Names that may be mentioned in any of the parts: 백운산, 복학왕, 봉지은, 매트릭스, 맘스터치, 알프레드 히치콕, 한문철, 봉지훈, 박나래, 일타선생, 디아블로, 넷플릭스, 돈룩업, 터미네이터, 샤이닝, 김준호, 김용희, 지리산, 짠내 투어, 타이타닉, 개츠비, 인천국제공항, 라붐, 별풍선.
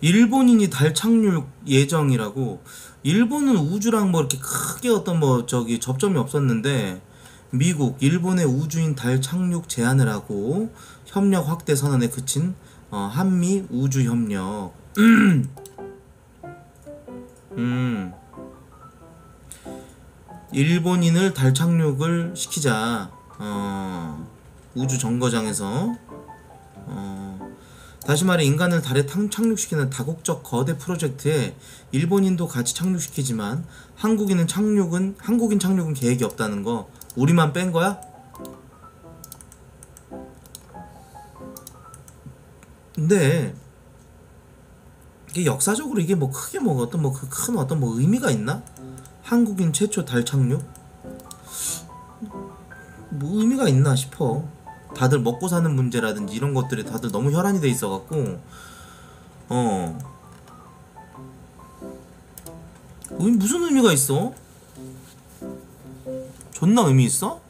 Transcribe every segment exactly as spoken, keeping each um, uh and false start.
일본인이 달 착륙 예정이라고. 일본은 우주랑 뭐 이렇게 크게 어떤 뭐 저기 접점이 없었는데 미국, 일본의 우주인 달 착륙 제안을 하고 협력 확대 선언에 그친 어, 한미 우주 협력. 음. 일본인을 달 착륙을 시키자. 어, 우주 정거장에서. 어. 다시 말해 인간을 달에 착륙시키는 다국적 거대 프로젝트에 일본인도 같이 착륙시키지만 한국인은 착륙은 한국인 착륙은 계획이 없다는 거. 우리만 뺀 거야? 근데 이게 역사적으로 이게 뭐 크게 뭐 어떤 뭐 그 큰 어떤 뭐 의미가 있나? 한국인 최초 달 착륙? 뭐 의미가 있나 싶어. 다들 먹고 사는 문제라든지 이런 것들이 다들 너무 혈안이 돼 있어갖고 어 무슨 의미가 있어? 존나 의미 있어?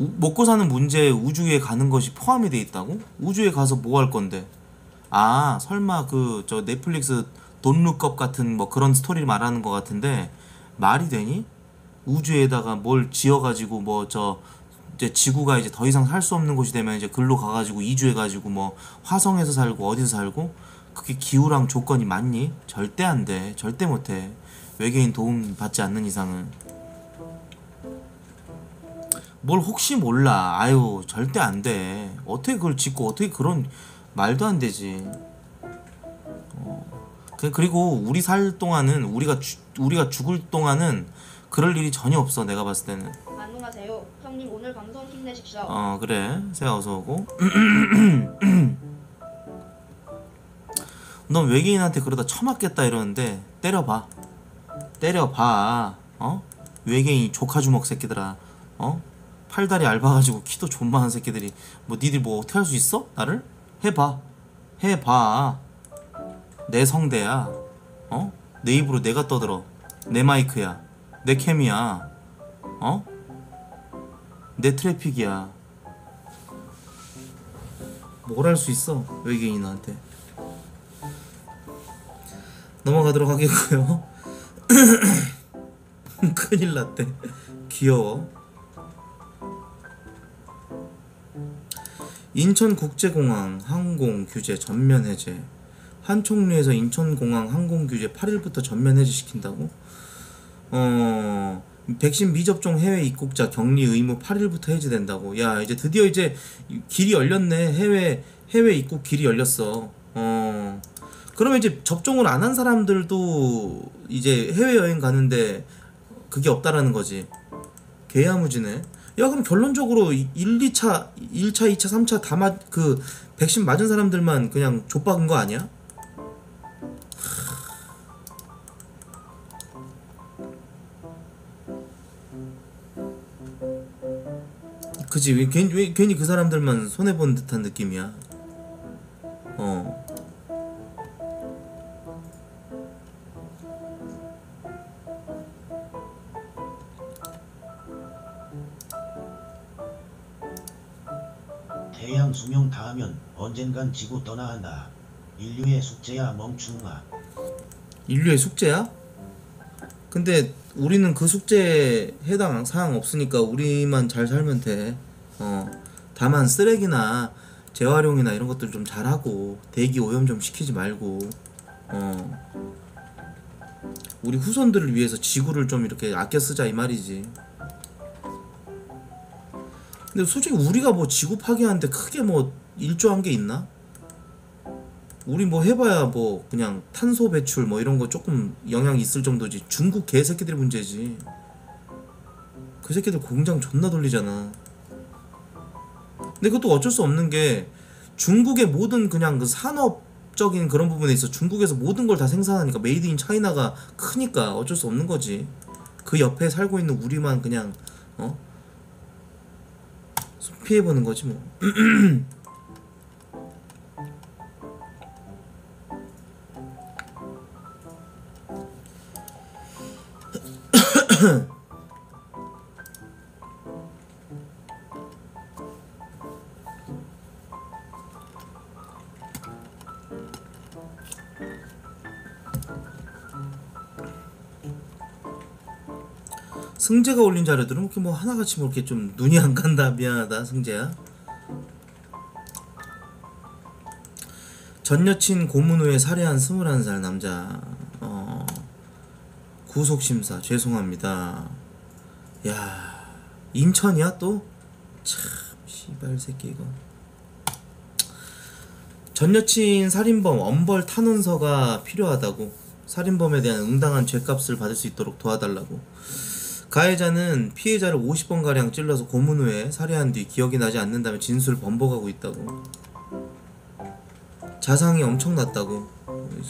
우, 먹고 사는 문제에 우주에 가는 것이 포함이 돼 있다고? 우주에 가서 뭐 할 건데? 아 설마 그 저 넷플릭스 돈룩업 같은 뭐 그런 스토리를 말하는 것 같은데 말이 되니? 우주에다가 뭘 지어가지고 뭐 저 이제 지구가 이제 더 이상 살 수 없는 곳이 되면 이제 글로 가가지고 이주해가지고 뭐 화성에서 살고 어디서 살고 그게 기후랑 조건이 맞니? 절대 안 돼. 절대 못해. 외계인 도움 받지 않는 이상은. 뭘 혹시 몰라. 아유 절대 안 돼. 어떻게 그걸 짓고 어떻게 그런 말도 안 되지. 어. 그리고 우리 살 동안은 우리가 주, 우리가 죽을 동안은 그럴 일이 전혀 없어. 내가 봤을 때는. 안녕하세요. 형님 오늘 방송 힘내십시오. 어 그래. 새야 어서 오고. 넌 외계인한테 그러다 처맞겠다 이러는데 때려봐. 때려봐. 어? 외계인 조카주먹 새끼들아. 어? 팔다리 얇아가지고 키도 존만한 새끼들이 뭐 니들 뭐 어떻게 할 수 있어? 나를? 해봐. 해봐. 내 성대야. 어? 내 입으로 내가 떠들어. 내 마이크야. 내 캠이야. 어? 내 트래픽이야. 뭘 할 수 있어 외계인한테. 넘어가도록 하겠고요. 큰일 났대. 귀여워. 인천국제공항 항공 규제 전면 해제. 한총리에서 인천공항 항공 규제 팔일부터 전면 해제시킨다고? 어... 백신 미접종 해외 입국자 격리 의무 팔일부터 해제된다고. 야 이제 드디어 이제 길이 열렸네. 해외 해외 입국 길이 열렸어. 어... 그러면 이제 접종을 안 한 사람들도 이제 해외여행 가는데 그게 없다라는 거지. 개야무지네. 야 그럼 결론적으로 일, 이차, 일차, 이차, 삼차 다 맞 그 백신 맞은 사람들만 그냥 좆박은 거 아니야? 그치. 왜, 괜히, 왜, 괜히 그 사람들만 손해본 듯한 느낌이야. 어. 태양 수명 다하면 언젠간 지구 떠나간다. 인류의 숙제야 멍충아. 인류의 숙제야? 근데 우리는 그 숙제에 해당 사항 없으니까 우리만 잘 살면 돼. 어. 다만 쓰레기나 재활용이나 이런 것들 좀 잘하고 대기 오염 좀 시키지 말고 어. 우리 후손들을 위해서 지구를 좀 이렇게 아껴 쓰자 이 말이지. 근데 솔직히 우리가 뭐 지구 파괴하는데 크게 뭐 일조한 게 있나? 우리 뭐 해봐야 뭐 그냥 탄소 배출 뭐 이런 거 조금 영향이 있을 정도지. 중국 개새끼들 문제지. 그 새끼들 공장 존나 돌리잖아. 근데 그것도 어쩔 수 없는 게 중국의 모든 그냥 그 산업적인 그런 부분에 있어 중국에서 모든 걸 다 생산하니까 메이드 인 차이나가 크니까 어쩔 수 없는 거지. 그 옆에 살고 있는 우리만 그냥 어? 피해보는 거지 뭐. 승재가 올린 자료들은 이렇게 뭐 하나같이 뭐 이렇게 좀 눈이 안 간다. 미안하다 승재야. 전 여친 고문 후에 살해한 스물한 살 남자 어... 구속심사 죄송합니다. 야 인천이야 또? 참 씨발 새끼 이거. 전 여친 살인범 엄벌 탄원서가 필요하다고. 살인범에 대한 응당한 죄값을 받을 수 있도록 도와달라고. 가해자는 피해자를 오십 번가량 찔러서 고문 후에 살해한 뒤 기억이 나지 않는다며 진술을 번복하고 있다고. 자상이 엄청났다고.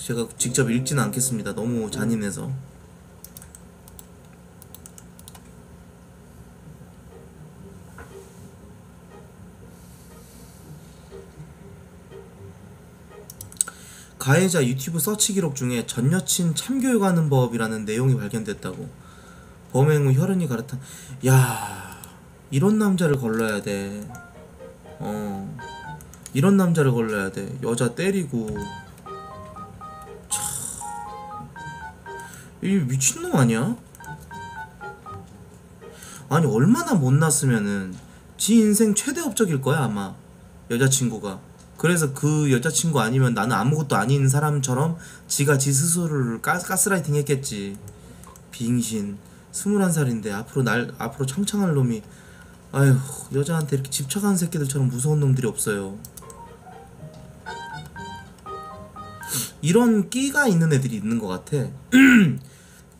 제가 직접 읽지는 않겠습니다. 너무 잔인해서. 가해자 유튜브 서치 기록 중에 전 여친 참교육하는 법이라는 내용이 발견됐다고. 범행 후 혈흔이 갈아탄. 야 이런 남자를 걸러야 돼. 어 이런 남자를 걸러야 돼. 여자 때리고. 참 이 미친놈 아니야? 아니 얼마나 못났으면은 지 인생 최대 업적일 거야 아마 여자친구가. 그래서 그 여자친구 아니면 나는 아무것도 아닌 사람처럼 지가 지 스스로를 가스, 가스라이팅 했겠지. 빙신. 스물한 살인데 앞으로 날 앞으로 창창할 놈이. 아휴 여자한테 이렇게 집착하는 새끼들처럼 무서운 놈들이 없어요. 이런 끼가 있는 애들이 있는 것 같아.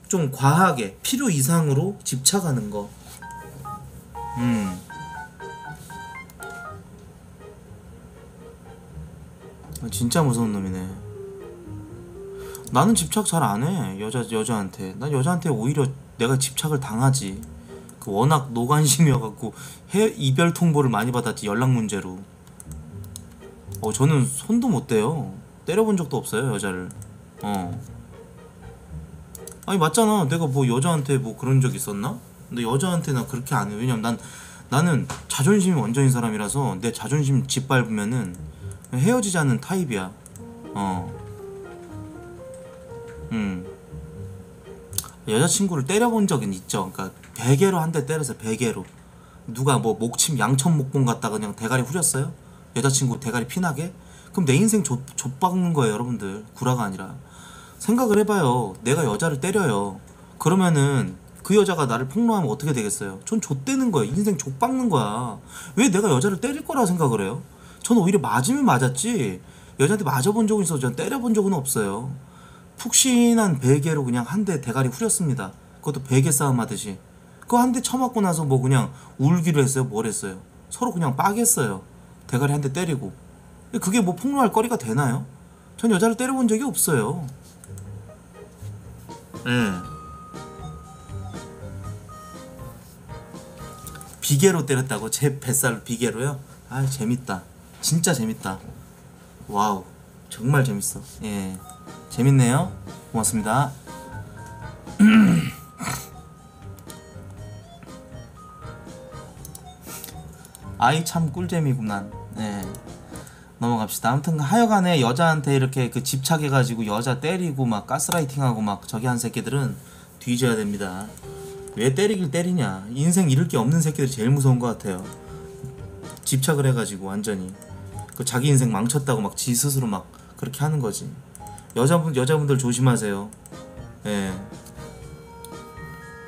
좀 과하게 필요 이상으로 집착하는 거. 음. 진짜 무서운 놈이네. 나는 집착 잘 안 해. 여자 여자한테. 난 여자한테 오히려 내가 집착을 당하지. 그 워낙 노관심이어갖고 해, 이별 통보를 많이 받았지. 연락 문제로. 어 저는 손도 못 대요. 때려본 적도 없어요 여자를. 어. 아니 맞잖아. 내가 뭐 여자한테 뭐 그런 적 있었나? 근데 여자한테 나 그렇게 안 해. 왜냐면 난 나는 자존심이 원전인 사람이라서 내 자존심 짓밟으면은 헤어지자는 타입이야. 어. 음. 여자친구를 때려본 적은 있죠. 그러니까 베개로 한 대 때려서 베개로. 누가 뭐 목침 양천목봉 갔다가 그냥 대가리 후렸어요? 여자친구 대가리 피나게? 그럼 내 인생 좆, 좆박는 거예요 여러분들. 구라가 아니라. 생각을 해봐요. 내가 여자를 때려요. 그러면은 그 여자가 나를 폭로하면 어떻게 되겠어요? 전 좆대는 거예요. 인생 좆박는 거야. 왜 내가 여자를 때릴 거라 생각을 해요? 전 오히려 맞으면 맞았지 여자한테 맞아본 적은 있어도 전 때려본 적은 없어요. 푹신한 베개로 그냥 한 대 대가리 후렸습니다. 그것도 베개 싸움 하듯이. 그거 한 대 쳐맞고 나서 뭐 그냥 울기로 했어요? 뭘 했어요? 서로 그냥 빠겠어요. 대가리 한 대 때리고. 그게 뭐 폭로할 거리가 되나요? 전 여자를 때려본 적이 없어요. 예. 비계로 때렸다고? 제 뱃살로 비계로요? 아 재밌다. 진짜 재밌다. 와우. 정말 재밌어. 예. 재밌네요. 고맙습니다. 아이 참 꿀잼이구만. 네. 넘어갑시다. 아무튼 하여간에 여자한테 이렇게 그 집착해가지고 여자 때리고 막 가스라이팅하고 막 저기 한 새끼들은 뒤져야 됩니다. 왜 때리길 때리냐. 인생 잃을 게 없는 새끼들이 제일 무서운 것 같아요. 집착을 해가지고 완전히 그 자기 인생 망쳤다고 막 지 스스로 막 그렇게 하는 거지. 여자분, 여자분들 조심하세요. 예.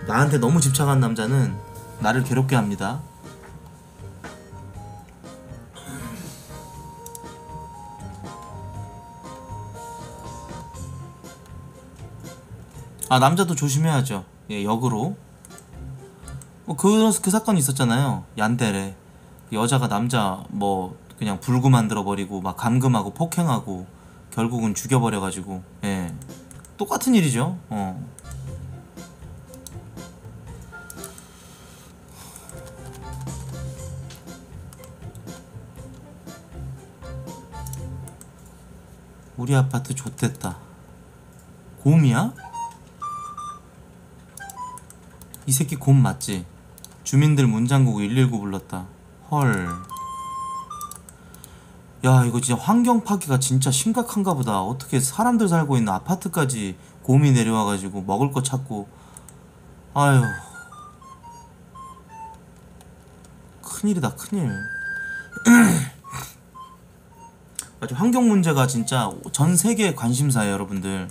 나한테 너무 집착한 남자는 나를 괴롭게 합니다. 아, 남자도 조심해야죠. 예, 역으로. 뭐, 그, 그 사건이 있었잖아요. 얀데레. 여자가 남자, 뭐, 그냥 불구 만들어버리고, 막 감금하고, 폭행하고. 결국은 죽여버려가지고. 예. 똑같은 일이죠. 어. 우리 아파트 좋댔다. 곰이야? 이 새끼 곰 맞지? 주민들 문잠그고 일일구 불렀다. 헐. 야, 이거 진짜 환경 파괴가 진짜 심각한가 보다. 어떻게 사람들 살고 있는 아파트까지 곰이 내려와가지고 먹을 거 찾고. 아유, 큰일이다, 큰일. 환경 문제가 진짜 전 세계 관심사예요, 여러분들.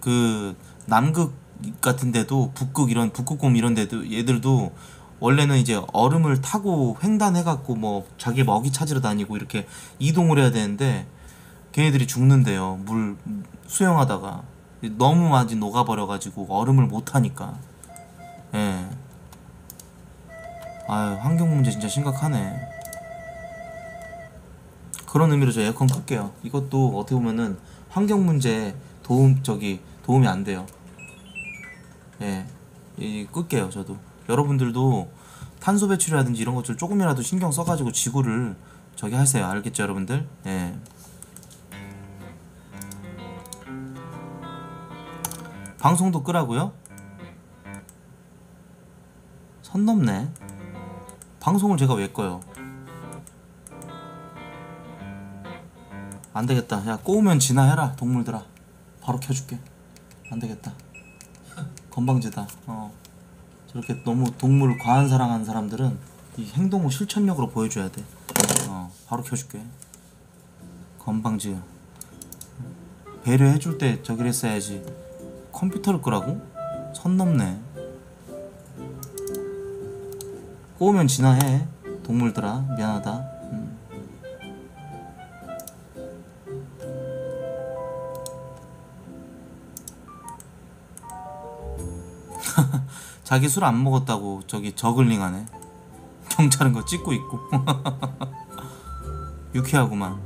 그 남극 같은데도 북극 이런 북극곰 이런데도 얘들도 원래는 이제 얼음을 타고 횡단해갖고 뭐 자기 먹이 찾으러 다니고 이렇게 이동을 해야 되는데 걔네들이 죽는데요. 물 수영하다가 너무 많이 녹아버려가지고 얼음을 못 타니까. 예. 아유, 환경 문제 진짜 심각하네. 그런 의미로 저 에어컨 끌게요. 이것도 어떻게 보면은 환경 문제에 도움, 저기, 도움이 안 돼요. 예. 이, 끌게요, 저도. 여러분들도 탄소 배출이라든지 이런 것들 조금이라도 신경 써가지고 지구를 저기 하세요. 알겠죠, 여러분들? 예. 방송도 끄라고요? 선 넘네. 방송을 제가 왜 꺼요? 안되겠다. 야, 꼬우면 진화해라, 동물들아. 바로 켜줄게. 안되겠다, 건방지다. 어, 저렇게 너무 동물 과한 사랑하는 사람들은 이 행동을 실천력으로 보여줘야 돼. 어, 바로 켜줄게. 건방지야. 배려해줄 때 저기를 했어야지. 컴퓨터를 끄라고? 선 넘네. 꼬우면 진화해, 동물들아. 미안하다. 자기 술 안 먹었다고 저기 저글링하네. 경찰은 거 찍고 있고. 유쾌하구만.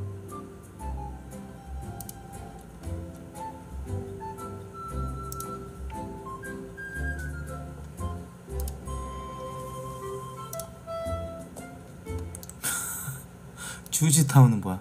주지타운은 뭐야?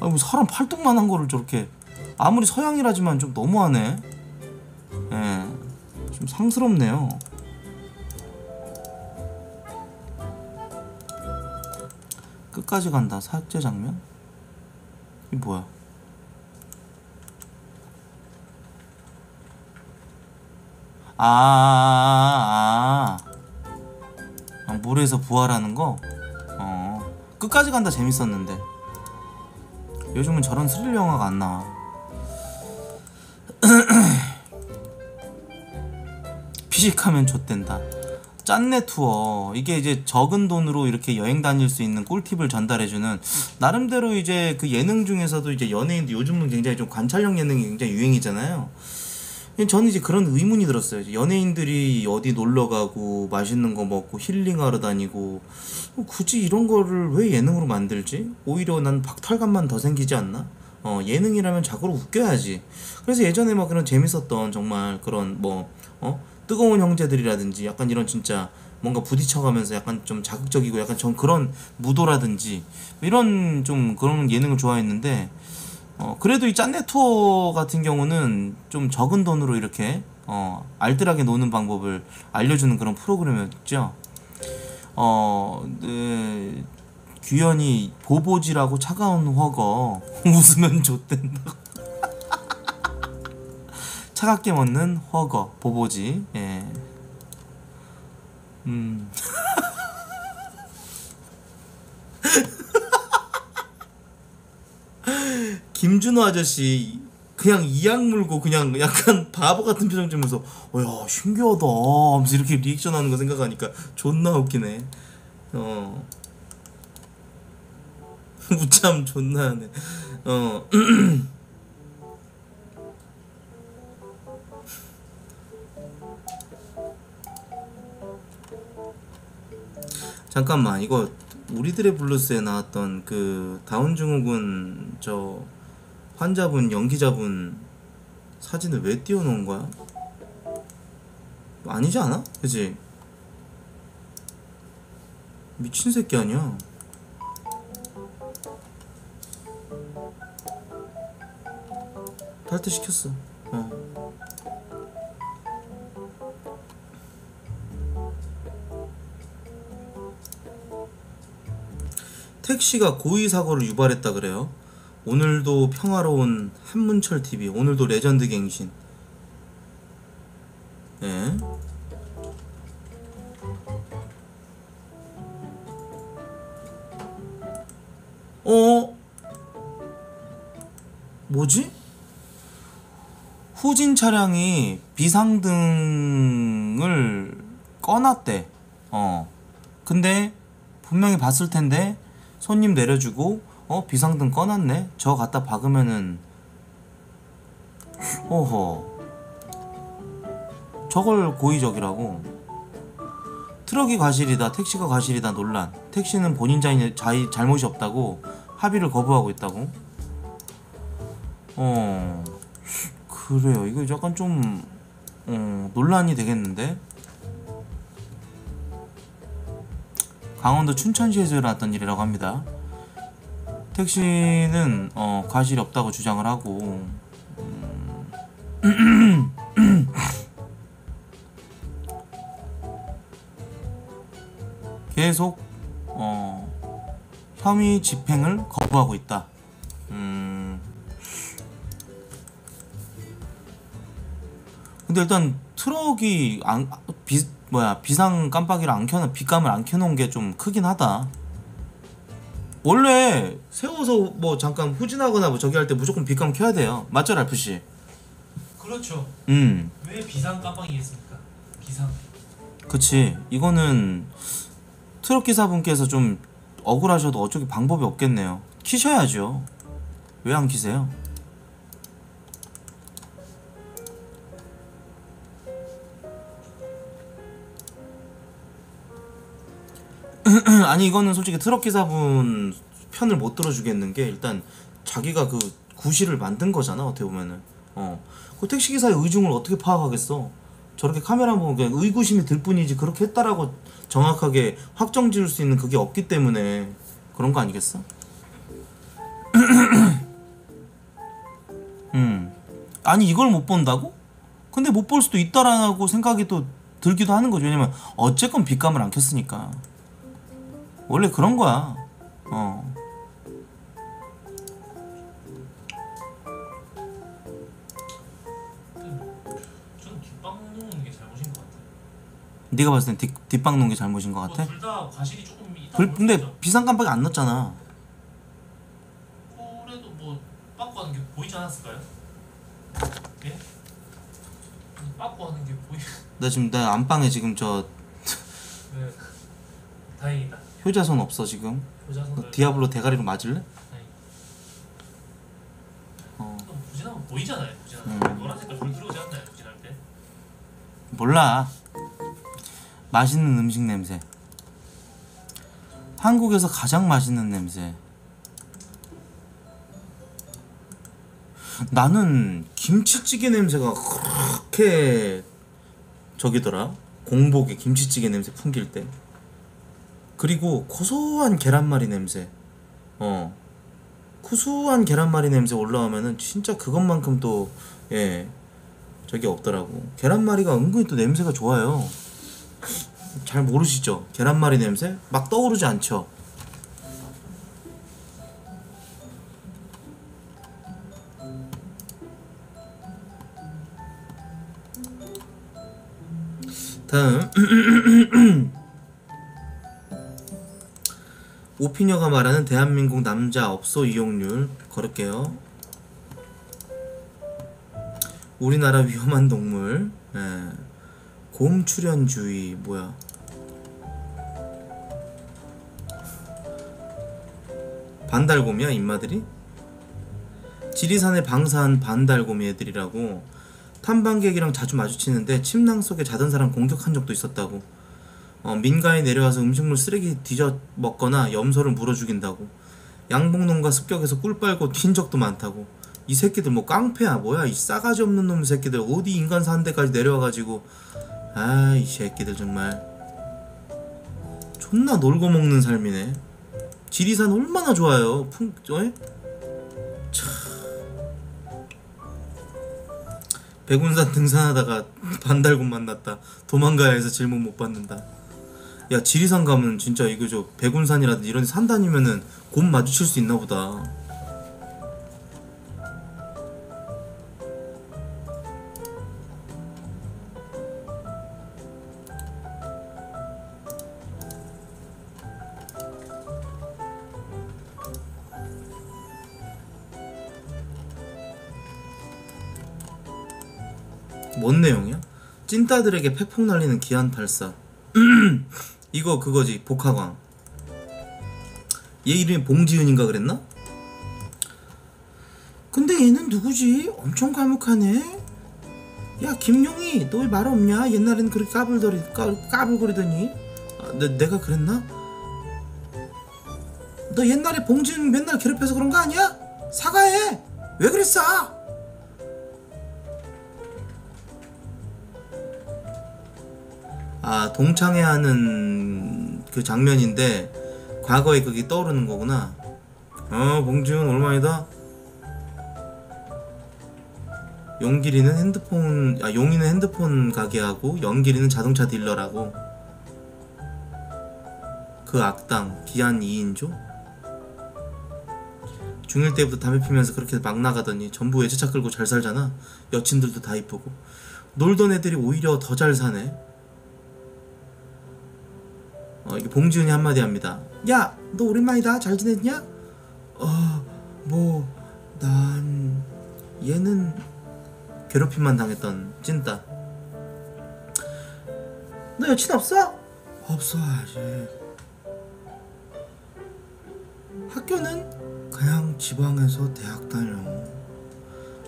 아니, 뭐 사람 팔뚝만한 거를 저렇게. 아무리 서양이라지만 좀 너무하네. 예, 좀 상스럽네요. 끝까지 간다. 삭제 장면? 이게 뭐야? 아, 아, 아. 물에서 부활하는 거? 어, 끝까지 간다 재밌었는데. 요즘은 저런 스릴 영화가 안 나와. 피식하면 좆된다. 짠내 투어. 이게 이제 적은 돈으로 이렇게 여행 다닐 수 있는 꿀팁을 전달해주는, 나름대로 이제 그 예능 중에서도 이제 연예인도 요즘은 굉장히 좀 관찰형 예능이 굉장히 유행이잖아요. 저는 이제 그런 의문이 들었어요. 연예인들이 어디 놀러가고 맛있는 거 먹고 힐링하러 다니고 굳이 이런 거를 왜 예능으로 만들지? 오히려 난 박탈감만 더 생기지 않나? 어, 예능이라면 자고로 웃겨야지. 그래서 예전에 막 그런 재밌었던 정말 그런 뭐 어? 뜨거운 형제들이라든지 약간 이런 진짜 뭔가 부딪혀가면서 약간 좀 자극적이고 약간 전 그런 무도라든지 이런 좀 그런 예능을 좋아했는데, 어, 그래도 이 짠내 투어 같은 경우는 좀 적은 돈으로 이렇게 어, 알뜰하게 노는 방법을 알려주는 그런 프로그램이었죠. 어, 네, 규현이 보보지라고 차가운 훠거 웃으면 좆된다고. 차갑게 먹는 훠거 보보지. 예. 음. 김준호 아저씨 그냥 이악 물고 그냥 약간 바보 같은 표정 지면서 어야 신기하다 하면서 이렇게 리액션 하는 거 생각하니까 존나 웃기네. 어 우참 존나 하네. 어 잠깐만, 이거 우리들의 블루스에 나왔던 그 다운증후군 저 환자분, 연기자분 사진을 왜 띄워놓은 거야? 아니지 않아? 그치? 미친 새끼 아니야? 탈퇴시켰어. 어. 택시가 고의 사고를 유발했다 그래요. 오늘도 평화로운 한문철 티비. 오늘도 레전드 갱신. 예. 어? 뭐지? 후진 차량이 비상등을 꺼놨대. 어. 근데 분명히 봤을 텐데. 손님 내려주고 어? 비상등 꺼놨네? 저 갖다 박으면은 오호 저걸 고의적이라고. 트럭이 과실이다 택시가 과실이다 논란. 택시는 본인 자인, 자이, 잘못이 없다고 합의를 거부하고 있다고. 어 그래요. 이거 약간 좀 어, 논란이 되겠는데. 강원도 춘천시에서 일어났던 일이라고 합니다. 택시는 어, 과실이 없다고 주장을 하고 음... 계속 어, 혐의 집행을 거부하고 있다. 음... 근데 일단 트럭이 안... 비... 뭐야 비상 깜빡이를 안 켜놓은 빛감을 안 켜놓은 게 좀 크긴 하다. 원래 세워서 뭐 잠깐 후진하거나 뭐 저기 할 때 무조건 빛감 켜야 돼요. 맞죠 랄프 씨? 그렇죠. 음. 왜 비상 깜빡이겠습니까? 비상. 그치. 이거는 트럭 기사분께서 좀 억울하셔도 어쩌기 방법이 없겠네요. 키셔야죠. 왜 안 키세요? 아니 이거는 솔직히 트럭 기사분 편을 못 들어주겠는 게 일단 자기가 그 구실을 만든 거잖아 어떻게 보면은. 어. 그 택시 기사의 의중을 어떻게 파악하겠어? 저렇게 카메라 보면 그냥 의구심이 들 뿐이지 그렇게 했다라고 정확하게 확정 지을 수 있는 그게 없기 때문에 그런 거 아니겠어? 음. 아니 이걸 못 본다고? 근데 못 볼 수도 있다라고 생각이 또 들기도 하는 거죠. 왜냐면 어쨌건 빛감을 안 켰으니까. 원래 그런 거야. 어. 저는 뒷방 놓는 게 잘못인 것 같아. 네가 봤을 땐 뒷방 놓은 게 잘못인 것 같아? 뭐 둘 다 과실이 조금 있다. 근데 비상 깜빡이 안 넣었잖아. 그래도 뭐 빠꾸 하는 게 보이지 않았을까요? 예? 빠꾸 하는 게 보이. 나 지금 나 안방에 지금 저. 네. 다행이다. 효자손 없어 지금? 효자손 디아블로 대가리로 맞을래? 아니. 어. 부진하면 보이잖아요. 부진하면 음. 노란색깔 불 들어오지 않나요? 부진할 때? 몰라. 맛있는 음식 냄새. 한국에서 가장 맛있는 냄새. 나는 김치찌개 냄새가 그렇게 저기더라. 공복에 김치찌개 냄새 풍길 때. 그리고 고소한 계란말이 냄새. 어 구수한 계란말이 냄새 올라오면은 진짜 그것만큼 또 예 저게 없더라고. 계란말이가 은근히 또 냄새가 좋아요. 잘 모르시죠? 계란말이 냄새? 막 떠오르지 않죠? 다음 오피녀가 말하는 대한민국 남자 업소 이용률 걸을게요. 우리나라 위험한 동물, 예. 곰출현주의, 뭐야. 반달곰이야, 인마들이? 지리산에 방사한 반달곰이 애들이라고. 탐방객이랑 자주 마주치는데 침낭 속에 자던 사람 공격한 적도 있었다고. 어, 민가에 내려와서 음식물 쓰레기 뒤져 먹거나 염소를 물어 죽인다고. 양봉농가 습격에서 꿀 빨고 튄 적도 많다고. 이 새끼들 뭐 깡패야 뭐야, 이 싸가지 없는 놈 새끼들. 어디 인간 사는 데까지 내려와가지고. 아, 이 새끼들 정말 존나 놀고 먹는 삶이네. 지리산 얼마나 좋아요. 풍... 에? 차... 백운산 등산하다가 반달곰 만났다. 도망가야 해서 질문 못 받는다. 야, 지리산 가면 진짜 이거 저 백운산이라든지 이런 산 다니면은 곰 마주칠 수 있나 보다. 뭔 내용이야? 찐따들에게 팩폭 날리는 기안팔사. 이거 그거지, 복학왕. 얘 이름이 봉지은인가 그랬나? 근데 얘는 누구지? 엄청 과묵하네. 야, 김용희 너 왜 말 없냐? 옛날에는 그렇게 까불더리, 까, 까불거리더니. 아, 내, 내가 그랬나? 너 옛날에 봉지은 맨날 괴롭혀서 그런 거 아니야? 사과해! 왜 그랬어? 아, 동창회하는 그 장면인데 과거에 그게 떠오르는 거구나. 어, 봉지훈 오랜만이다. 용길이는 핸드폰, 아, 용이는 핸드폰 가게하고 영길이는 자동차 딜러라고. 그 악당 기한 이인조? 중일 때부터 담배 피면서 그렇게 막 나가더니 전부 외제차 끌고 잘 살잖아. 여친들도 다 이쁘고 놀던 애들이 오히려 더 잘 사네. 어, 이게 봉지훈이 한마디 합니다. 야, 너 오랜만이다. 잘 지냈냐? 어, 뭐, 난... 얘는... 괴롭힘만 당했던 찐따. 너 여친 없어? 없어, 아직. 학교는? 그냥 지방에서 대학 다녀.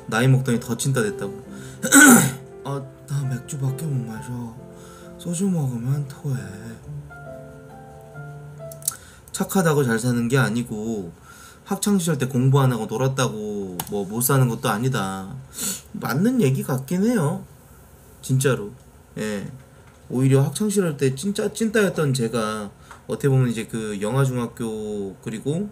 나이 먹더니 더 찐따 됐다고. 아, 나 맥주밖에 못 마셔. 소주 먹으면 토해. 착하다고 잘 사는 게 아니고 학창시절 때 공부 안 하고 놀았다고 뭐 못 사는 것도 아니다. 맞는 얘기 같긴 해요, 진짜로. 예, 오히려 학창시절 때 진짜 찐따였던 제가 어떻게 보면 이제 그 영아중학교 그리고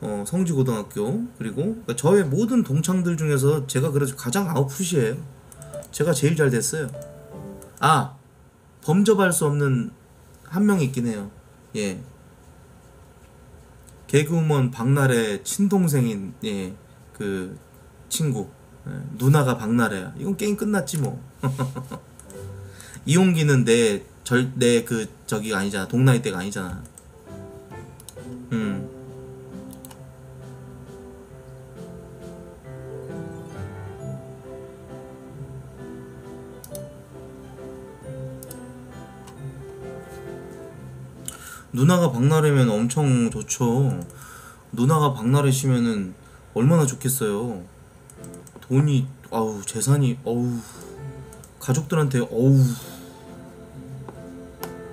어 성주고등학교 그리고 그러니까 저의 모든 동창들 중에서 제가 그래도 가장 아웃풋이에요. 제가 제일 잘 됐어요. 아, 범접할 수 없는 한 명이 있긴 해요. 예. 개그우먼 박나래 친동생인, 예, 그 친구, 예, 누나가 박나래야. 이건 게임 끝났지 뭐. 이용기는 내 절 내 그 저기가 아니잖아. 동나이 때가 아니잖아. 음. 누나가 박나래면 엄청 좋죠. 누나가 박나래시면은 얼마나 좋겠어요. 돈이, 아우, 재산이, 어우, 가족들한테, 어우,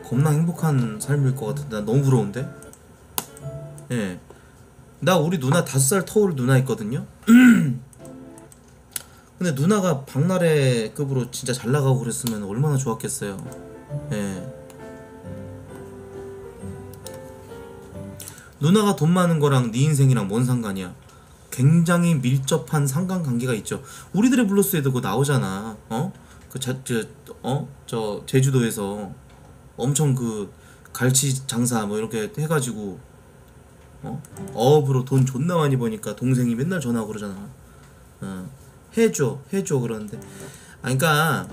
겁나 행복한 삶일 것 같은데. 나 너무 부러운데? 예. 나 우리 누나 다섯 살 터울 누나 있거든요? 근데 누나가 박나래급으로 진짜 잘 나가고 그랬으면 얼마나 좋았겠어요. 예. 누나가 돈 많은 거랑 네 인생이랑 뭔 상관이야. 굉장히 밀접한 상관관계가 있죠. 우리들의 블루스에도 그거 나오잖아. 어? 그 자, 저, 어? 저 제주도에서 엄청 그 갈치 장사 뭐 이렇게 해가지고 어? 어업으로 돈 존나 많이 버니까 동생이 맨날 전화하고 그러잖아. 어. 해줘 해줘 그러는데. 아니, 그러니까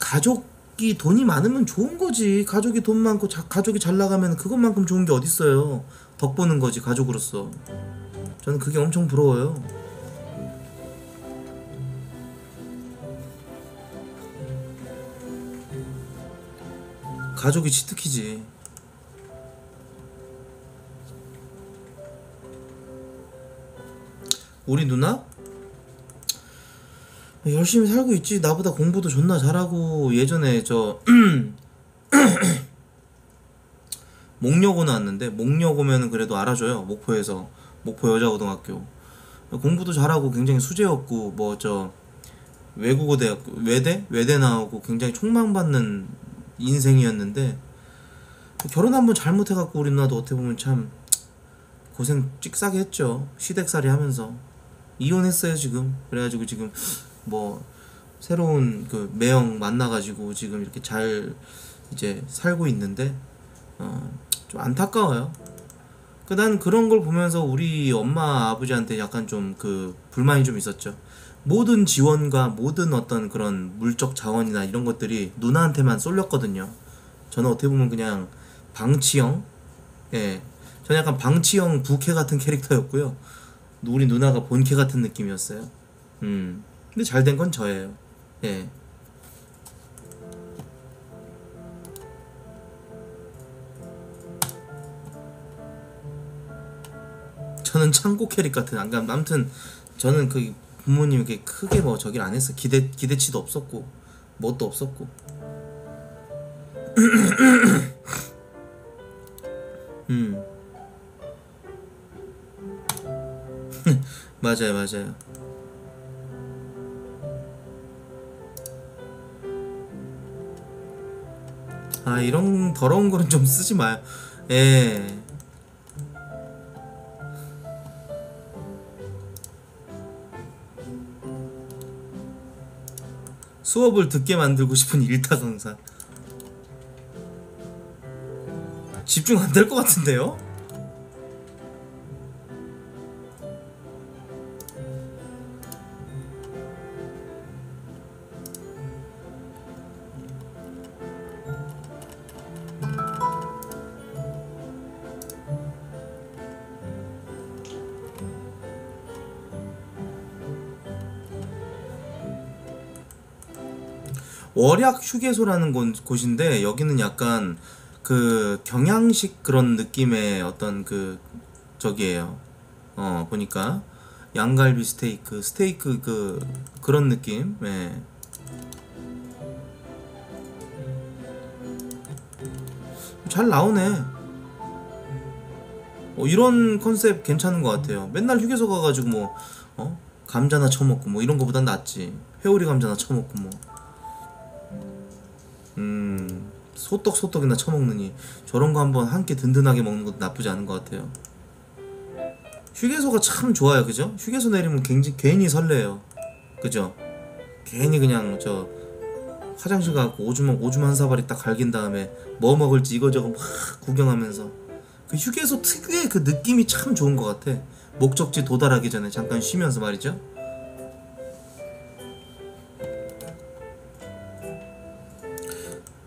가족이 돈이 많으면 좋은 거지. 가족이 돈 많고 자, 가족이 잘 나가면 그것만큼 좋은 게 어딨어요. 덕보는 거지, 가족으로서. 저는 그게 엄청 부러워요. 가족이 치트키지. 우리 누나? 열심히 살고 있지. 나보다 공부도 존나 잘하고 예전에 저 목여고 나왔는데 목여고면은 그래도 알아줘요. 목포에서 목포여자고등학교 공부도 잘하고 굉장히 수재였고 뭐 저 외국어대학 외대? 외대 나오고 굉장히 촉망받는 인생이었는데 결혼 한번 잘못해갖고 우리 누나도 어떻게 보면 참 고생 찍싸게 했죠. 시댁살이 하면서 이혼했어요 지금. 그래가지고 지금 뭐 새로운 그 매형 만나가지고 지금 이렇게 잘 이제 살고 있는데 어 좀 안타까워요. 그 난 그런 걸 보면서 우리 엄마 아버지한테 약간 좀 그 불만이 좀 있었죠. 모든 지원과 모든 어떤 그런 물적 자원이나 이런 것들이 누나한테만 쏠렸거든요. 저는 어떻게 보면 그냥 방치형, 예, 저는 약간 방치형 부캐 같은 캐릭터였고요. 우리 누나가 본캐 같은 느낌이었어요. 음, 근데 잘된 건 저예요. 예. 저는 창고 캐릭 같은, 안 감, 아무튼 저는 그 부모님이 그렇게 크게 뭐 저길 안 했어. 기대, 기대치도 없었고, 뭣도 없었고. 음. 맞아요, 맞아요. 아, 이런 더러운 거는 좀 쓰지 마요. 예. 수업을 듣게 만들고 싶은 일타선생. 집중 안 될 것 같은데요? 월약 휴게소라는 곳, 곳인데 여기는 약간 그 경양식 그런 느낌의 어떤 그 저기예요. 어 보니까 양갈비 스테이크, 스테이크 그 그런 느낌. 예. 잘 나오네. 어, 이런 컨셉 괜찮은 것 같아요. 맨날 휴게소 가가지고 뭐 어? 감자나 처먹고 뭐 이런 거보단 낫지. 회오리 감자나 처먹고 뭐. 음... 소떡소떡이나 처먹느니 저런거 한번 한끼 든든하게 먹는 것도 나쁘지 않은 것 같아요. 휴게소가 참 좋아요. 그죠? 휴게소 내리면 굉장히, 괜히 설레요. 그죠? 괜히 그냥 저 화장실 가고 오줌, 오줌 한 사발이 딱 갈긴 다음에 뭐 먹을지 이거저거 막 구경하면서 그 휴게소 특유의 그 느낌이 참 좋은 것 같아. 목적지 도달하기 전에 잠깐 쉬면서 말이죠.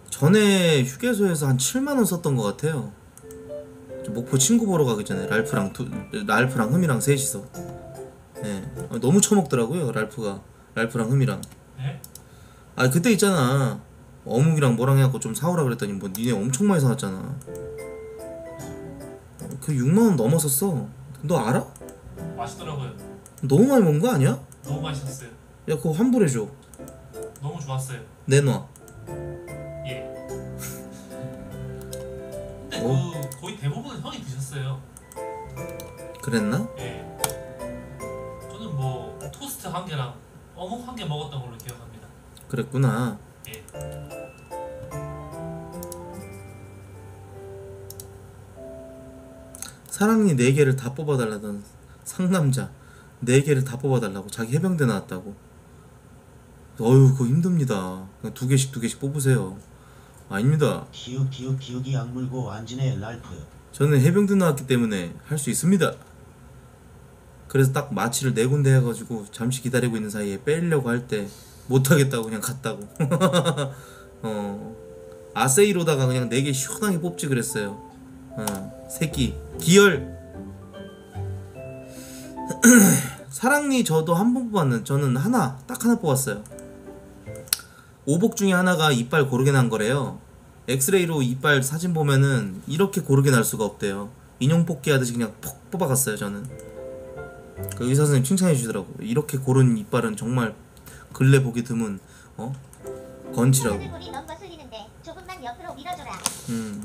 전에 휴게소에서 한 칠만 원 썼던 것 같아요. 목포 친구 보러 가기 전에 랄프랑 두, 랄프랑 흠이랑 셋이서. 네. 너무 처먹더라고요. 랄프가 랄프랑 흠이랑. 아 그때 있잖아 어묵이랑 뭐랑 해갖고 좀 사오라 그랬더니 뭐 니네 엄청 많이 사왔잖아. 그 육만 원 넘었었어. 너 알아? 맛있더라고요. 너무 많이 먹은 거 아니야? 너무 맛있었어요. 야 그거 환불해줘. 너무 좋았어요. 내놔. 근데 어? 그 거의 대부분 형이 드셨어요. 그랬나? 예. 저는 뭐 토스트 한 개랑 어묵 한 개 먹었던 걸로 기억합니다. 그랬구나. 예. 사랑니 네 개를 다 뽑아달라던 상남자 네 개를 다 뽑아달라고 자기 해병대 나왔다고. 어휴 그거 힘듭니다. 그냥 두 개씩 두 개씩 뽑으세요. 아닙니다. 기우 기우 기우기 악물고 안지네 랄프. 저는 해병대 나왔기 때문에 할 수 있습니다. 그래서 딱 마취를 네 군데 해가지고 잠시 기다리고 있는 사이에 빼려고 할 때 못하겠다고 그냥 갔다고. 어 아세이로다가 그냥 네 개 시원하게 뽑지 그랬어요. 어 새끼 기열. 사랑니 저도 한 번 뽑았는. 저는 하나 딱 하나 뽑았어요. 오복 중에 하나가 이빨 고르게 난 거래요. 엑스레이로 이빨 사진 보면은 이렇게 고르게 날 수가 없대요. 인형 뽑기 하듯이 그냥 퍽 뽑아갔어요. 저는 그 의사 선생님 칭찬해 주시더라고. 이렇게 고른 이빨은 정말 근래 보기 드문 어? 건치라고. 음.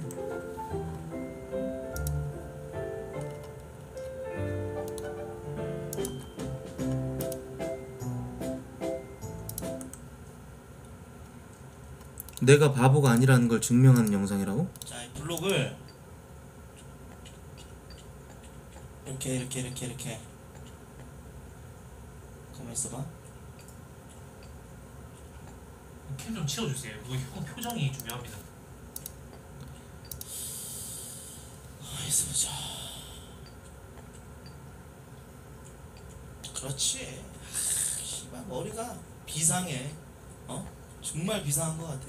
내가 바보가 아니라는 걸 증명하는 영상이라고? 자, 이 블록을 이렇게 이렇게 이렇게 이렇게 가만 있어봐. 캠 좀 치워주세요. 형 표정이 중요합니다. 아, 있어보자. 그렇지. 씨발 머리가 비상해. 어? 정말 비상한 것 같아.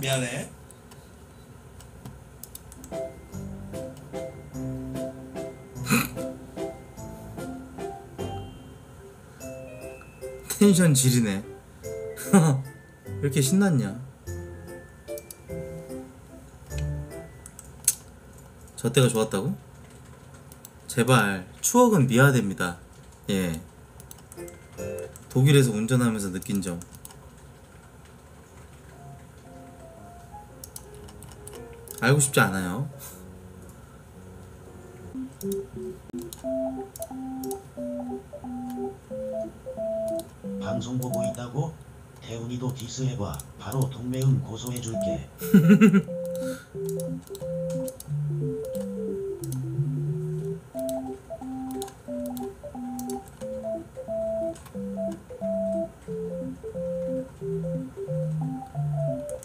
미안해. 텐션 지리네. 왜 이렇게 신났냐. 저 때가 좋았다고? 제발 추억은 미화됩니다. 예. 독일에서 운전하면서 느낀 점. 알고 싶지 않아요. 방송 보고 있다고? 태훈이도 디스해봐. 바로 동매음 고소해줄게.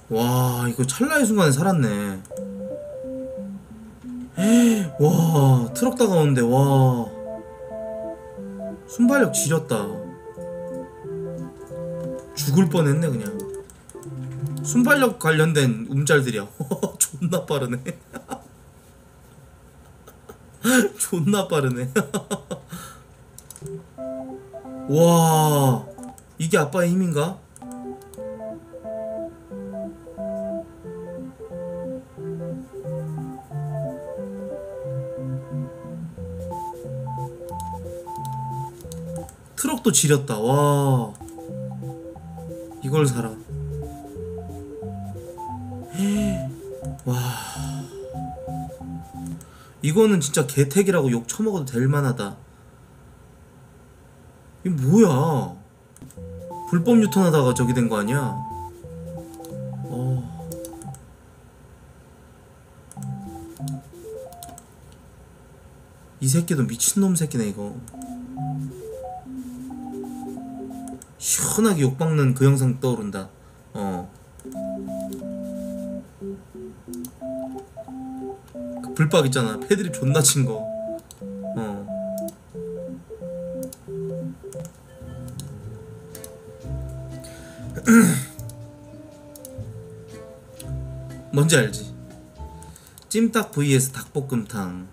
와, 이거 찰나의 순간에 살았네. 와, 트럭 다가오는데. 와, 순발력 지렸다. 죽을 뻔했네 그냥. 순발력 관련된 움짤들이야. 존나 빠르네. 존나 빠르네. 와, 이게 아빠의 힘인가? 또 지렸다. 와, 이걸 사라. 와, 이거는 진짜 개택이라고 욕 처먹어도 될 만하다. 이게 뭐야? 불법 유턴하다가 저기 된 거 아니야? 어. 이 새끼도 미친놈 새끼네 이거. 시원하게 욕박는 그 영상 떠오른다. 어. 그 불박 있잖아. 패드립 존나 친 거. 어. 뭔지 알지? 찜닭 vs 닭볶음탕.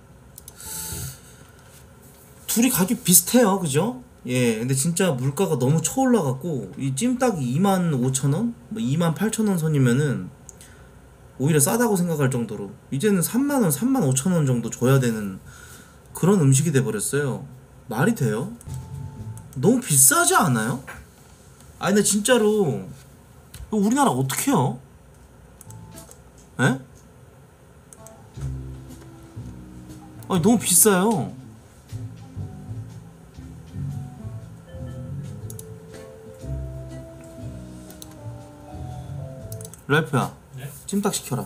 둘이 가격 비슷해요, 그죠? 예, 근데 진짜 물가가 너무 쳐올라갖고 이 찜닭이 이만 오천 원? 뭐 이만 팔천 원 선이면은 오히려 싸다고 생각할 정도로 이제는 삼만 원, 삼만 오천 원 정도 줘야 되는 그런 음식이 돼버렸어요. 말이 돼요? 너무 비싸지 않아요? 아니 근데 진짜로 우리나라 어떻게 해요? 에? 아니 너무 비싸요. 랄프야, 네? 찜닭 시켜라.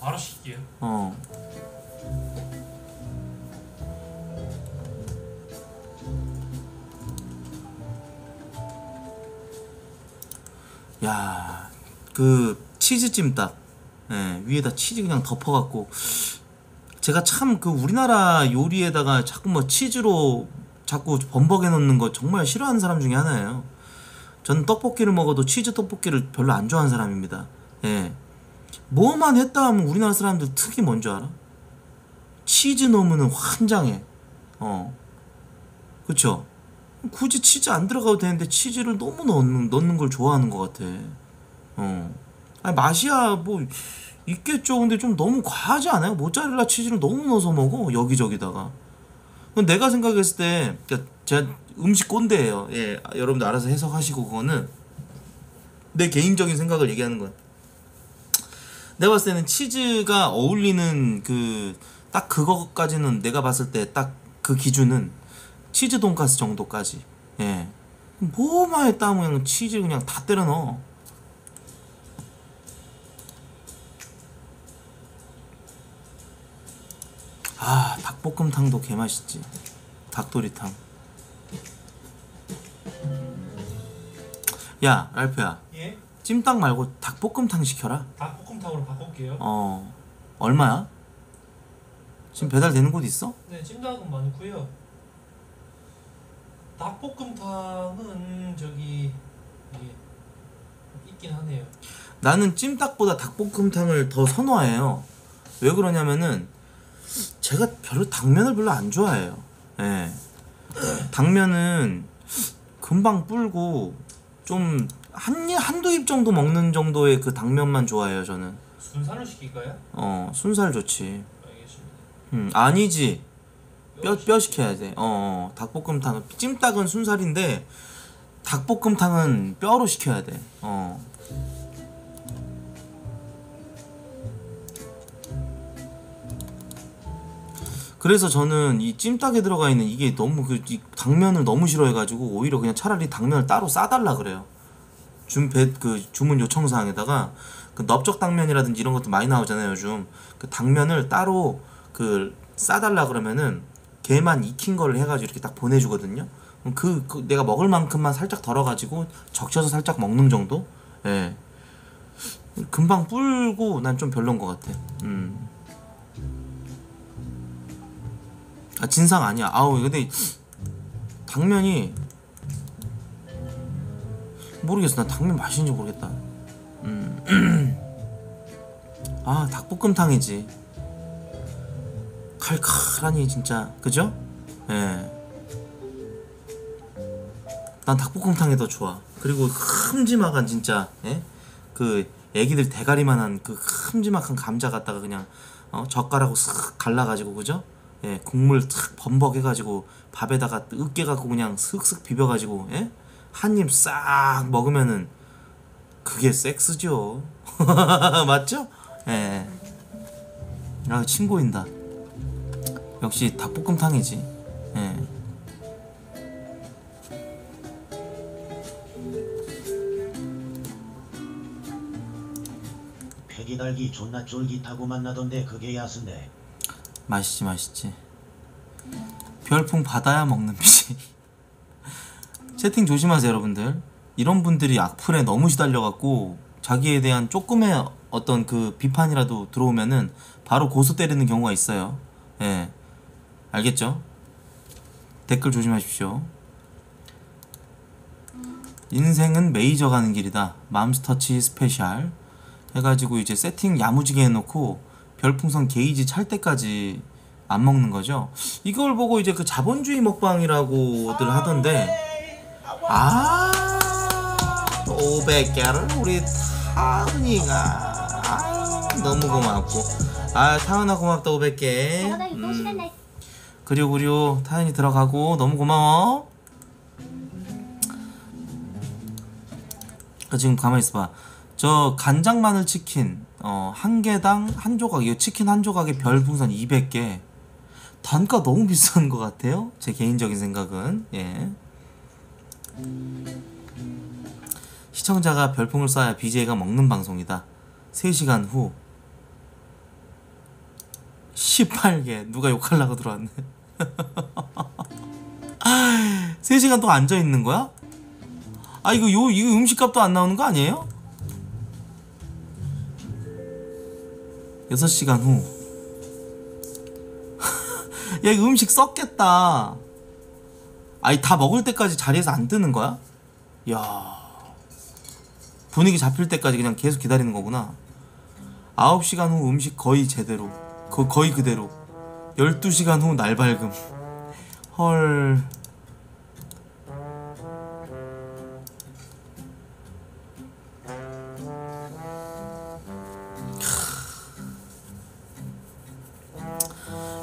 바로 시킬게요. 어. 야, 그 치즈 찜닭. 예, 위에다 치즈 그냥 덮어갖고 제가 참 그 우리나라 요리에다가 자꾸 뭐 치즈로 자꾸 범벅해 놓는 거 정말 싫어하는 사람 중에 하나예요. 저는 떡볶이를 먹어도 치즈 떡볶이를 별로 안 좋아하는 사람입니다. 예. 뭐만 했다 하면 우리나라 사람들 특이 뭔지 알아? 치즈 넣으면 환장해. 어. 그쵸? 굳이 치즈 안 들어가도 되는데 치즈를 너무 넣는, 넣는 걸 좋아하는 것 같아. 어. 아니, 맛이야, 뭐, 있겠죠. 근데 좀 너무 과하지 않아요? 모짜렐라 치즈를 너무 넣어서 먹어. 여기저기다가. 내가 생각했을 때, 그러니까 제가 음식 꼰대예요. 예, 여러분들 알아서 해석하시고, 그거는 내 개인적인 생각을 얘기하는 거야. 내가 봤을 때는 치즈가 어울리는 그, 딱 그거까지는 내가 봤을 때 딱 그 기준은 치즈 돈가스 정도까지. 예. 뭐만 했다 하면 그냥 치즈 그냥 다 때려 넣어. 아, 닭볶음탕도 개맛있지. 닭도리탕. 야, 랄프야. 예? 찜닭 말고 닭볶음탕 시켜라. 닭볶음탕으로 바꿀게요. 어, 얼마야? 지금 배달되는 곳 있어? 네, 찜닭은 많고요. 닭볶음탕은 저기 예, 있긴 하네요. 나는 찜닭보다 닭볶음탕을 더 선호해요. 왜 그러냐면은 제가 별로 당면을 별로 안 좋아해요. 예. 당면은 금방 불고 좀 한, 한두 입 정도 먹는 정도의 그 당면만 좋아해요, 저는. 순살로 시킬까요? 어, 순살 좋지. 알겠습니다. 음, 아니지. 뼈, 뼈 시켜야 돼. 어, 어, 닭볶음탕은. 찜닭은 순살인데 닭볶음탕은 뼈로 시켜야 돼. 어. 그래서 저는 이 찜닭에 들어가 있는 이게 너무 그 이 당면을 너무 싫어해가지고 오히려 그냥 차라리 당면을 따로 싸달라 그래요. 준 배 그 주문 요청사항에다가 그 넓적 당면이라든지 이런 것도 많이 나오잖아요 요즘. 그 당면을 따로 그 싸달라 그러면은 걔만 익힌 걸 해가지고 이렇게 딱 보내주거든요. 그, 그 내가 먹을 만큼만 살짝 덜어가지고 적셔서 살짝 먹는 정도. 예. 금방 불고 난 좀 별론 것 같아. 음. 아, 진상 아니야. 아우, 근데 당면이 모르겠어. 나 당면 맛있는지 모르겠다. 음. 아, 닭볶음탕이지. 칼칼하니 진짜, 그죠? 예. 난 닭볶음탕이 더 좋아. 그리고 큼지막한 진짜, 예? 그 애기들 대가리만한 그 큼지막한 감자 갖다가 그냥 어? 젓가락으로 쓱 갈라가지고, 그죠? 예, 국물 탁 범벅해가지고 밥에다가 으깨갖고 그냥 슥슥 비벼가지고, 예? 한 입 싹 먹으면은 그게 섹스죠. 맞죠? 예. 아, 친구인다. 역시 닭볶음탕이지. 예. 배기달기 존나 쫄깃하고 맛나던데 그게 야스네. 맛있지, 맛있지. 별풍 받아야 먹는 피지. 채팅 조심하세요 여러분들. 이런 분들이 악플에 너무 시달려갖고 자기에 대한 조금의 어떤 그 비판이라도 들어오면은 바로 고소 때리는 경우가 있어요. 예, 알겠죠? 댓글 조심하십시오. 인생은 메이저 가는 길이다 맘스터치 스페셜 해가지고 이제 세팅 야무지게 해놓고 별풍선 게이지 찰 때까지 안 먹는 거죠. 이걸 보고 이제 그 자본주의 먹방이라고들 하던데, 아, 오백 개를 우리 타은이가, 아유, 너무 고맙고, 아, 타은아 고맙다, 오백 개. 음. 그리고, 그리고, 타은이 들어가고, 너무 고마워. 지금 가만히 있어봐. 저 간장 마늘 치킨 어, 한 개당 한 조각, 이 치킨 한 조각에 별풍선 이백 개. 단가 너무 비싼 것 같아요, 제 개인적인 생각은. 예. 시청자가 별풍을 쏴야 비제이가 먹는 방송이다. 세 시간 후 열여덟 개. 누가 욕하려고 들어왔네. 세 시간 동안 앉아있는 거야? 아, 이거 요 이거 음식값도 안 나오는 거 아니에요? 여섯 시간 후 얘 음식 썼겠다. 아니 다 먹을 때까지 자리에서 안 뜨는 거야? 야, 분위기 잡힐 때까지 그냥 계속 기다리는 거구나. 아홉 시간 후 음식 거의 제대로, 거, 거의 그대로. 열두 시간 후 날 밝음. 헐.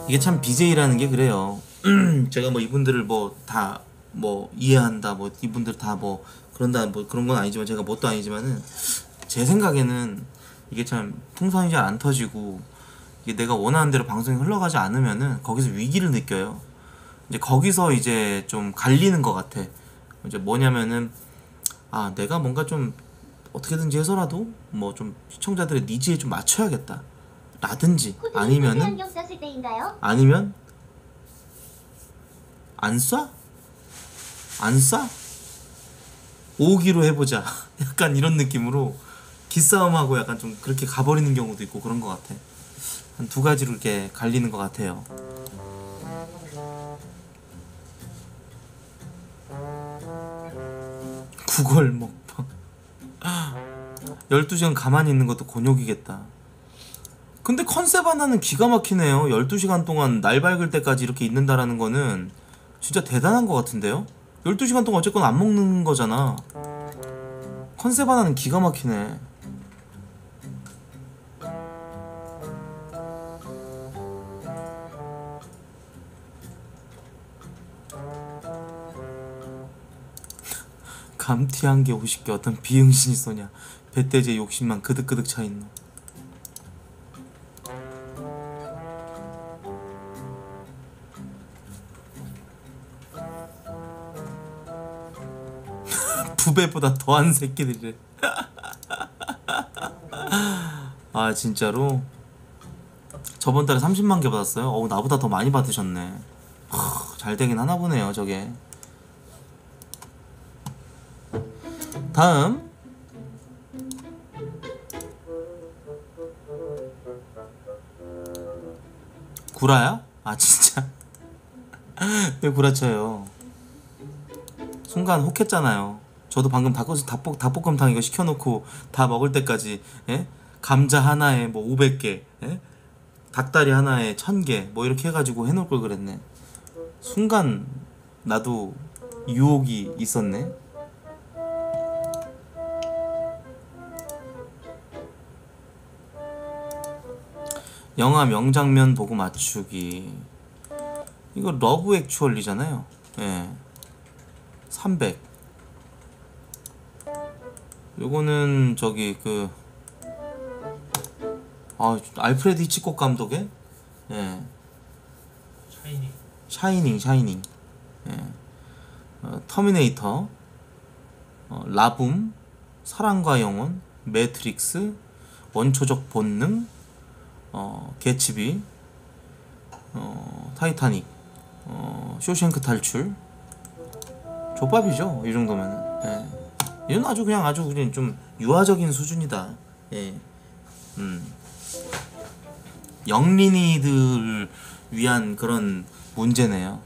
이게 참 비제이라는 게 그래요. 제가 뭐 이분들을 뭐 다 뭐 이해한다, 뭐 이분들 다 뭐 그런다, 뭐 그런 건 아니지만, 제가 뭣도 아니지만은, 제 생각에는 이게 참 풍선이 잘 안 터지고 이게 내가 원하는 대로 방송이 흘러가지 않으면은 거기서 위기를 느껴요. 이제 거기서 이제 좀 갈리는 것 같아. 이제 뭐냐면은, 아, 내가 뭔가 좀 어떻게든지 해서라도 뭐 좀 시청자들의 니즈에 좀 맞춰야겠다 라든지, 아니면은 아니면 안 쏴? 안 쏴? 오기로 해보자. 약간 이런 느낌으로 기싸움하고 약간 좀 그렇게 가버리는 경우도 있고 그런 것 같아. 한 두 가지로 이렇게 갈리는 것 같아요. 구걸 먹방. 열두 시간 가만히 있는 것도 곤욕이겠다. 근데 컨셉 하나는 기가 막히네요. 열두 시간 동안 날 밝을 때까지 이렇게 있는다라는 거는 진짜 대단한 것 같은데요? 열두 시간 동안 어쨌건 안 먹는 거잖아. 컨셉 하나는 기가 막히네. 감튀 한 개 오십 개 어떤 비응신이 쏘냐. 배때제 욕심만 그득그득 차있노. 부배보다 더한 새끼들이래. 아 진짜로? 저번 달에 삼십만 개 받았어요? 어우, 나보다 더 많이 받으셨네. 하, 잘 되긴 하나 보네요 저게. 다음 구라야? 아 진짜. 왜 구라쳐요? 순간 혹했잖아요. 저도 방금 닭볶, 닭볶, 닭볶음탕 이거 시켜놓고 다 먹을 때까지, 예? 감자 하나에 뭐 오백 개, 예? 닭다리 하나에 천 개 뭐 이렇게 해가지고 해놓을 걸 그랬네. 순간 나도 유혹이 있었네. 영화 명장면 보고 맞추기. 이거 러브 액츄얼리잖아요. 예. 삼백. 요거는 저기 그 아, 알프레드 히치콕 감독의, 예, 샤이닝 샤이닝 샤이닝 예, 어, 터미네이터, 어, 라붐, 사랑과영혼, 매트릭스, 원초적본능, 어, 개츠비, 어, 타이타닉, 어, 쇼생크탈출. 족밥이죠 이 정도면은. 예. 이건 아주 그냥 아주 그냥 좀 유화적인 수준이다. 예. 음. 영린이들 위한 그런 문제네요.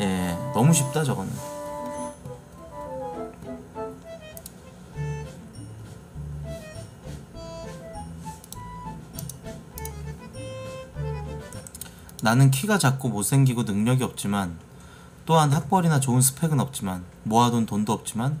예. 너무 쉽다 저거는. 나는 키가 작고 못생기고 능력이 없지만, 또한 학벌이나 좋은 스펙은 없지만, 모아둔 돈도 없지만,